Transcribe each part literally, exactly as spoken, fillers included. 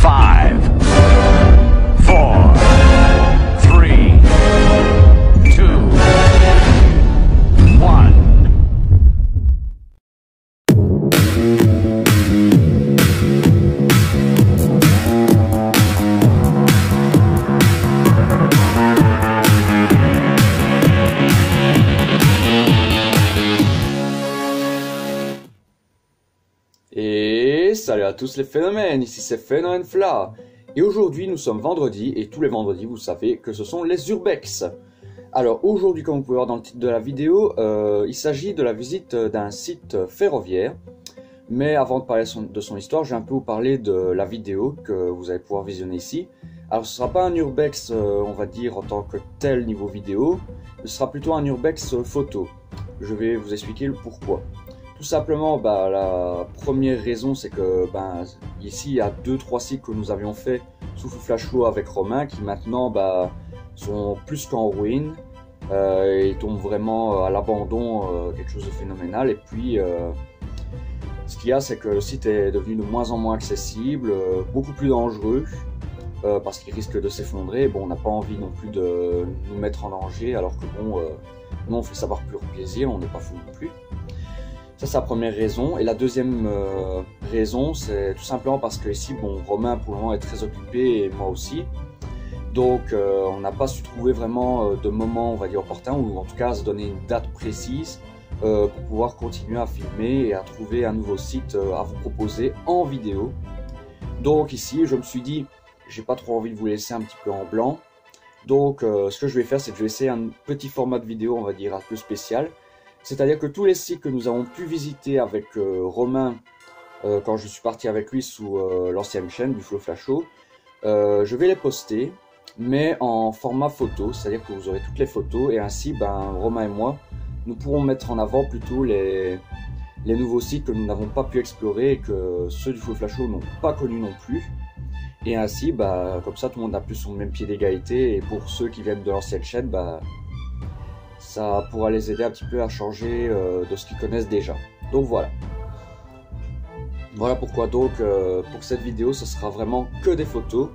five, four, three, two, one. Et salut à tous les phénomènes, ici c'est Phénomène Fla. Et aujourd'hui nous sommes vendredi, et tous les vendredis vous savez que ce sont les urbex. Alors aujourd'hui, comme vous pouvez voir dans le titre de la vidéo, euh, il s'agit de la visite d'un site ferroviaire. Mais avant de parler son, de son histoire, je vais un peu vous parler de la vidéo que vous allez pouvoir visionner ici. Alors ce ne sera pas un urbex, euh, on va dire en tant que tel niveau vidéo, ce sera plutôt un urbex photo. Je vais vous expliquer le pourquoi. Tout simplement, bah, la première raison, c'est que bah, ici, il y a deux trois cycles que nous avions fait sous Flofla Show avec Romain, qui maintenant bah, sont plus qu'en ruine, euh, ils tombent vraiment à l'abandon, euh, quelque chose de phénoménal. Et puis, euh, ce qu'il y a, c'est que le site est devenu de moins en moins accessible, euh, beaucoup plus dangereux, euh, parce qu'il risque de s'effondrer. Bon, on n'a pas envie non plus de nous mettre en danger, alors que bon, euh, nous, on fait ça par pur plaisir, on n'est pas fou non plus. Ça, c'est la première raison. Et la deuxième euh, raison, c'est tout simplement parce que ici, bon, Romain pour le moment est très occupé, et moi aussi. Donc euh, on n'a pas su trouver vraiment euh, de moment, on va dire, opportun, ou en tout cas se donner une date précise euh, pour pouvoir continuer à filmer et à trouver un nouveau site euh, à vous proposer en vidéo. Donc ici, je me suis dit, j'ai pas trop envie de vous laisser un petit peu en blanc. Donc euh, ce que je vais faire, c'est que je vais essayer un petit format de vidéo, on va dire, un peu spécial. C'est-à-dire que tous les sites que nous avons pu visiter avec euh, Romain, euh, quand je suis parti avec lui sous euh, l'ancienne chaîne du Flofla Show, euh, je vais les poster, mais en format photo, c'est-à-dire que vous aurez toutes les photos, et ainsi, ben, Romain et moi, nous pourrons mettre en avant plutôt les, les nouveaux sites que nous n'avons pas pu explorer, et que ceux du Flofla Show n'ont pas connus non plus. Et ainsi, ben, comme ça, tout le monde a plus son même pied d'égalité, et pour ceux qui viennent de l'ancienne chaîne, ben, ça pourra les aider un petit peu à changer euh, de ce qu'ils connaissent déjà. Donc voilà. Voilà pourquoi donc euh, pour cette vidéo ce sera vraiment que des photos,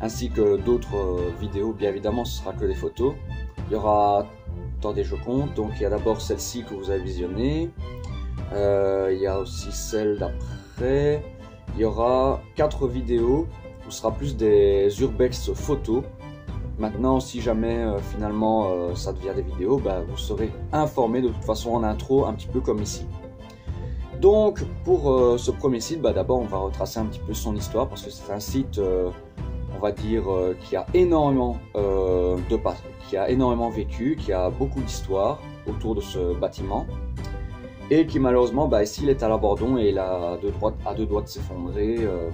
ainsi que d'autres euh, vidéos, bien évidemment ce sera que des photos. Il y aura, attendez je compte, donc il y a d'abord celle-ci que vous avez visionnée, euh, il y a aussi celle d'après, il y aura quatre vidéos où ce sera plus des urbex photos. Maintenant, si jamais euh, finalement euh, ça devient des vidéos, bah, vous serez informé de toute façon en intro, un petit peu comme ici. Donc pour euh, ce premier site, bah, d'abord on va retracer un petit peu son histoire, parce que c'est un site, euh, on va dire, euh, qui, a énormément, euh, de qui a énormément vécu, qui a beaucoup d'histoire autour de ce bâtiment, et qui malheureusement, bah, ici il est à l'abandon et il a deux droits, à deux doigts de s'effondrer. Euh,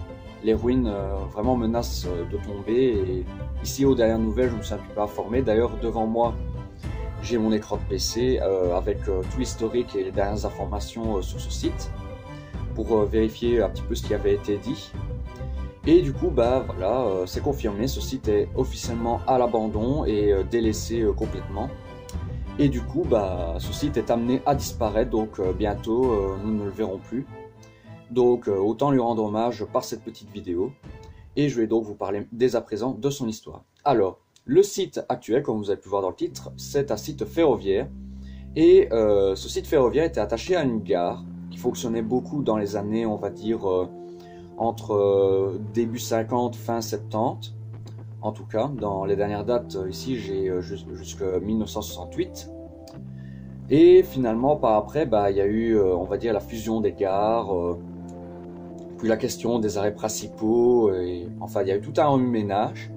Les ruines euh, vraiment menacent euh, de tomber, et ici aux dernières nouvelles je me suis un petit peu informé. D'ailleurs devant moi j'ai mon écran de P C euh, avec euh, tout l'historique et les dernières informations euh, sur ce site pour euh, vérifier un petit peu ce qui avait été dit. Et du coup bah voilà, euh, c'est confirmé, ce site est officiellement à l'abandon et euh, délaissé euh, complètement. Et du coup bah ce site est amené à disparaître, donc euh, bientôt euh, nous ne le verrons plus. Donc euh, autant lui rendre hommage par cette petite vidéo, et je vais donc vous parler dès à présent de son histoire. Alors, le site actuel, comme vous avez pu voir dans le titre, c'est un site ferroviaire, et euh, ce site ferroviaire était attaché à une gare qui fonctionnait beaucoup dans les années, on va dire, euh, entre euh, début cinquante, fin soixante-dix, en tout cas, dans les dernières dates, ici j'ai euh, jusqu'à mille neuf cent soixante-huit. Et finalement, par après, bah, y a eu, euh, on va dire, la fusion des gares, euh, la question des arrêts principaux, et enfin il y a eu tout un remue-ménage,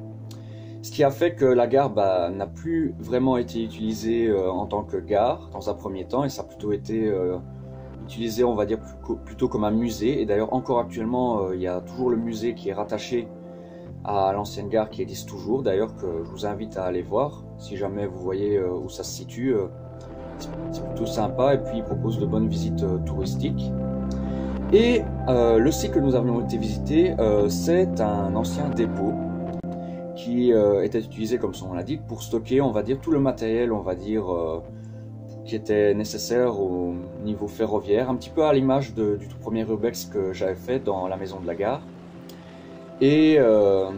ce qui a fait que la gare bah, n'a plus vraiment été utilisée euh, en tant que gare dans un premier temps, et ça a plutôt été euh, utilisé, on va dire, plus, plutôt comme un musée. Et d'ailleurs encore actuellement euh, il y a toujours le musée qui est rattaché à l'ancienne gare, qui existe toujours d'ailleurs, que je vous invite à aller voir si jamais vous voyez euh, où ça se situe. euh, c'est plutôt sympa, et puis il propose de bonnes visites euh, touristiques. Et euh, le site que nous avions été visiter, euh, c'est un ancien dépôt qui euh, était utilisé, comme son nom l'indique, pour stocker, on va dire, tout le matériel, on va dire, euh, qui était nécessaire au niveau ferroviaire, un petit peu à l'image du tout premier urbex que j'avais fait dans la maison de la gare. Et euh,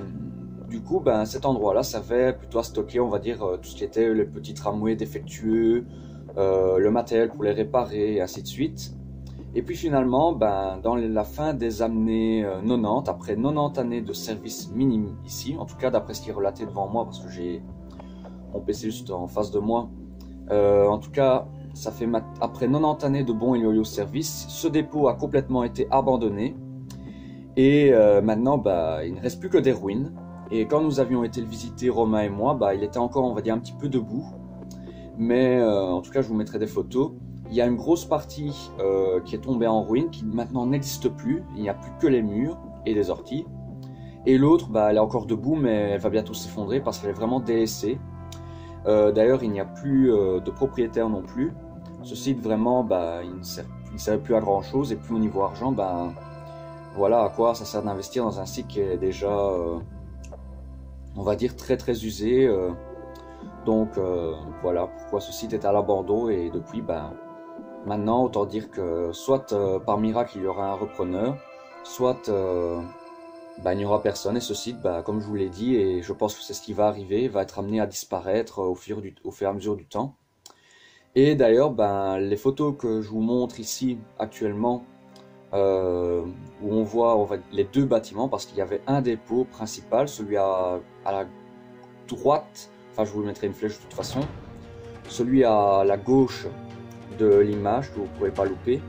du coup, ben, cet endroit-là servait plutôt à stocker, on va dire, tout ce qui était les petits tramways défectueux, euh, le matériel pour les réparer, et ainsi de suite. Et puis finalement, ben, dans la fin des années quatre-vingt-dix, après quatre-vingt-dix années de service minime ici, en tout cas d'après ce qui est relaté devant moi, parce que j'ai mon P C juste en face de moi, euh, en tout cas, ça fait après quatre-vingt-dix années de bons et loyaux services, ce dépôt a complètement été abandonné. Et euh, maintenant, bah, il ne reste plus que des ruines. Et quand nous avions été le visiter, Romain et moi, bah, il était encore, on va dire, un petit peu debout. Mais euh, en tout cas, je vous mettrai des photos. Il y a une grosse partie euh, qui est tombée en ruine, qui maintenant n'existe plus. Il n'y a plus que les murs et des orties. Et l'autre, bah, elle est encore debout, mais elle va bientôt s'effondrer parce qu'elle est vraiment délaissée. Euh, D'ailleurs, il n'y a plus euh, de propriétaire non plus. Ce site, vraiment, bah, il ne sert, il ne sert plus à grand-chose. Et puis au niveau argent, bah, voilà à quoi ça sert d'investir dans un site qui est déjà, euh, on va dire, très très usé. Euh, donc euh, voilà pourquoi ce site est à l'abandon. Et depuis, ben, maintenant, autant dire que soit euh, par miracle il y aura un repreneur, soit euh, ben, il n'y aura personne. Et ce site, ben, comme je vous l'ai dit, et je pense que c'est ce qui va arriver, va être amené à disparaître au fur, du, au fur et à mesure du temps. Et d'ailleurs, ben, les photos que je vous montre ici actuellement, Euh, où on voit, on va, les deux bâtiments, parce qu'il y avait un dépôt principal, celui à, à la droite, enfin je vous mettrai une flèche de toute façon, celui à la gauche de l'image que vous ne pouvez pas louper,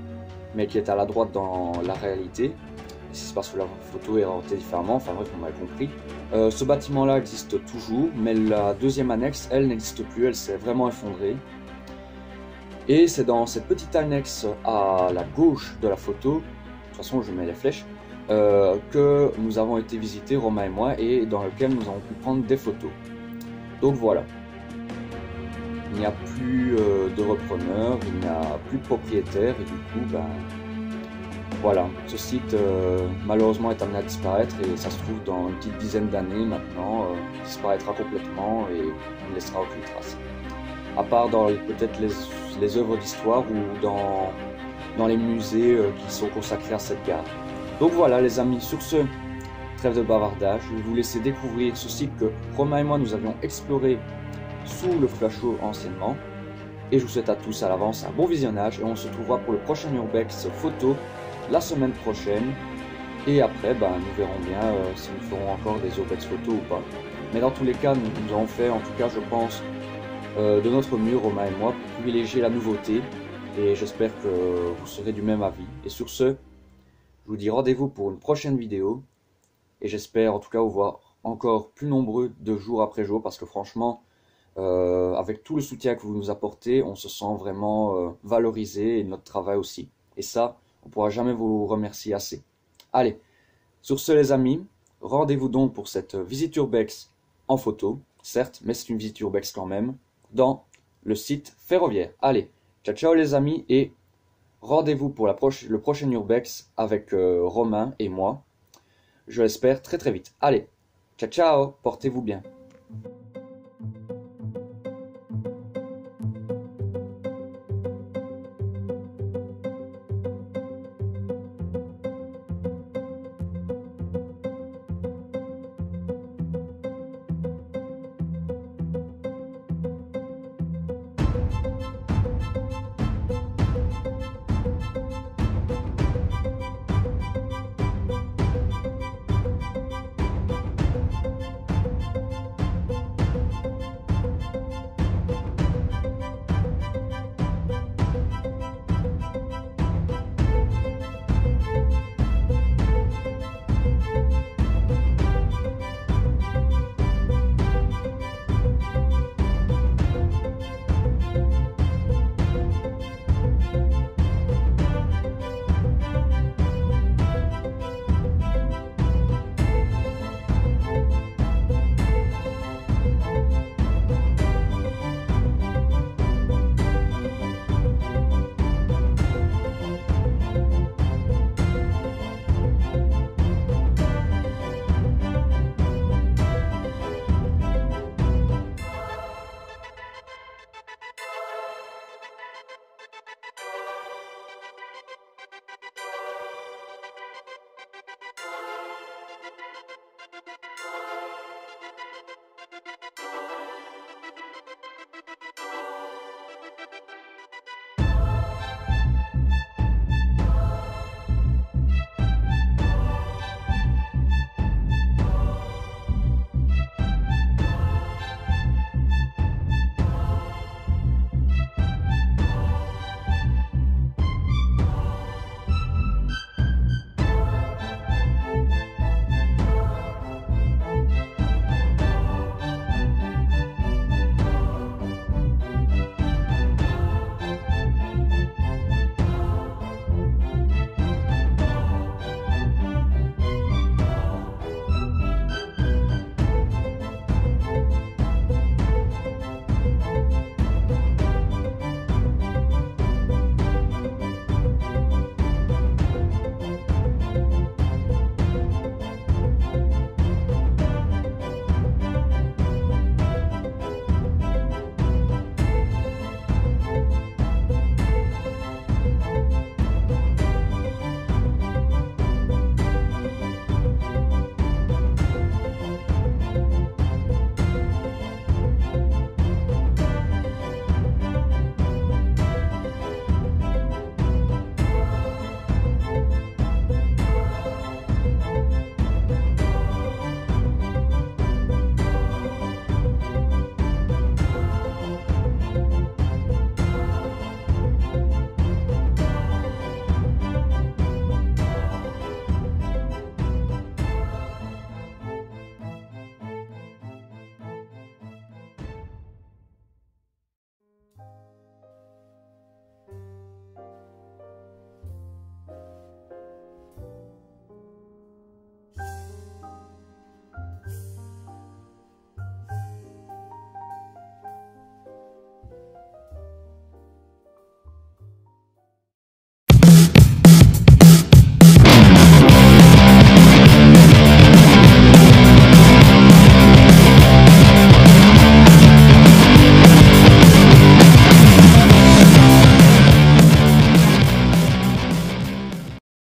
mais qui est à la droite dans la réalité. Ici c'est parce que la photo est orientée différemment, enfin bref, on m'a compris. Euh, ce bâtiment là existe toujours, mais la deuxième annexe, elle n'existe plus, elle s'est vraiment effondrée. Et c'est dans cette petite annexe à la gauche de la photo, de toute façon je mets les flèches, euh, que nous avons été visiter, Romain et moi, et dans lequel nous avons pu prendre des photos. Donc voilà, il n'y a plus euh, de repreneur, il n'y a plus de propriétaire, et du coup, ben, voilà, ce site euh, malheureusement est amené à disparaître, et ça se trouve dans une petite dizaine d'années maintenant, euh, il disparaîtra complètement et on ne laissera aucune trace. À part dans peut-être les, les œuvres d'histoire ou dans, dans les musées euh, qui sont consacrés à cette gare. Donc voilà les amis, sur ce, trêve de bavardage, je vais vous laisser découvrir ce site que Romain et moi nous avions exploré sous le Flofla Show anciennement. Et je vous souhaite à tous à l'avance un bon visionnage et on se retrouvera pour le prochain Urbex photo la semaine prochaine. Et après, ben, nous verrons bien euh, si nous ferons encore des Urbex photos ou pas. Mais dans tous les cas, nous, nous avons fait, en tout cas je pense, Euh, de notre mur, Romain et moi, pour privilégier la nouveauté, et j'espère que vous serez du même avis. Et sur ce, je vous dis rendez-vous pour une prochaine vidéo, et j'espère en tout cas vous voir encore plus nombreux de jour après jour, parce que franchement, euh, avec tout le soutien que vous nous apportez, on se sent vraiment euh, valorisé, et notre travail aussi. Et ça, on ne pourra jamais vous remercier assez. Allez, sur ce les amis, rendez-vous donc pour cette visite urbex en photo, certes, mais c'est une visite urbex quand même, dans le site ferroviaire. Allez, ciao ciao les amis et rendez-vous pour la proche, le prochain Urbex avec euh, Romain et moi. Je l'espère très très vite. Allez, ciao ciao, portez-vous bien.